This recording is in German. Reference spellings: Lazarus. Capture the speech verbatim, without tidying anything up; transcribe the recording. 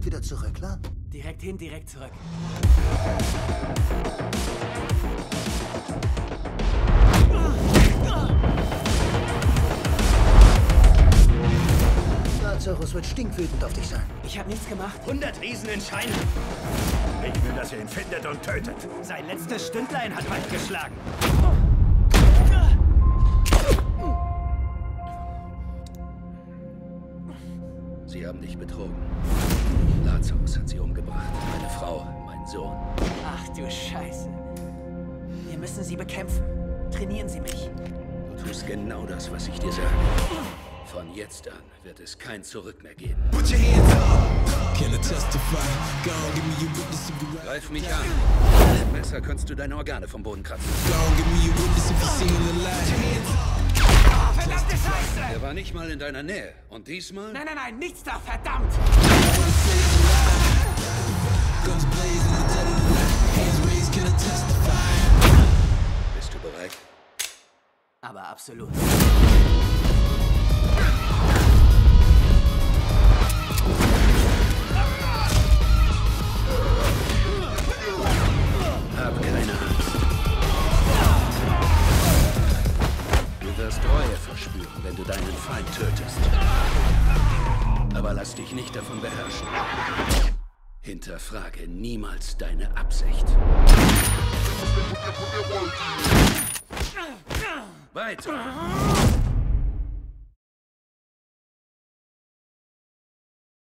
direkt wieder zurück, klar? Direkt hin, direkt zurück. Lazarus wird stinkwütend auf dich sein. Ich habe nichts gemacht. hundert Riesen in Scheinen. Ich will, dass ihr ihn findet und tötet. Sein letztes Stündlein hat weit geschlagen. Sie haben dich betrogen. Lazarus hat sie umgebracht. Meine Frau, mein Sohn. Ach du Scheiße. Wir müssen sie bekämpfen. Trainieren Sie mich. Du tust genau das, was ich dir sage. Von jetzt an wird es kein Zurück mehr geben. Greif mich an. Mit Messer kannst du deine Organe vom Boden kratzen. Verdammte Scheiße! Er war nicht mal in deiner Nähe. Und diesmal? Nein, nein, nein, nichts da, verdammt! Bist du bereit? Aber absolut. Wenn du deinen Feind tötest. Aber lass dich nicht davon beherrschen. Hinterfrage niemals deine Absicht. Weiter!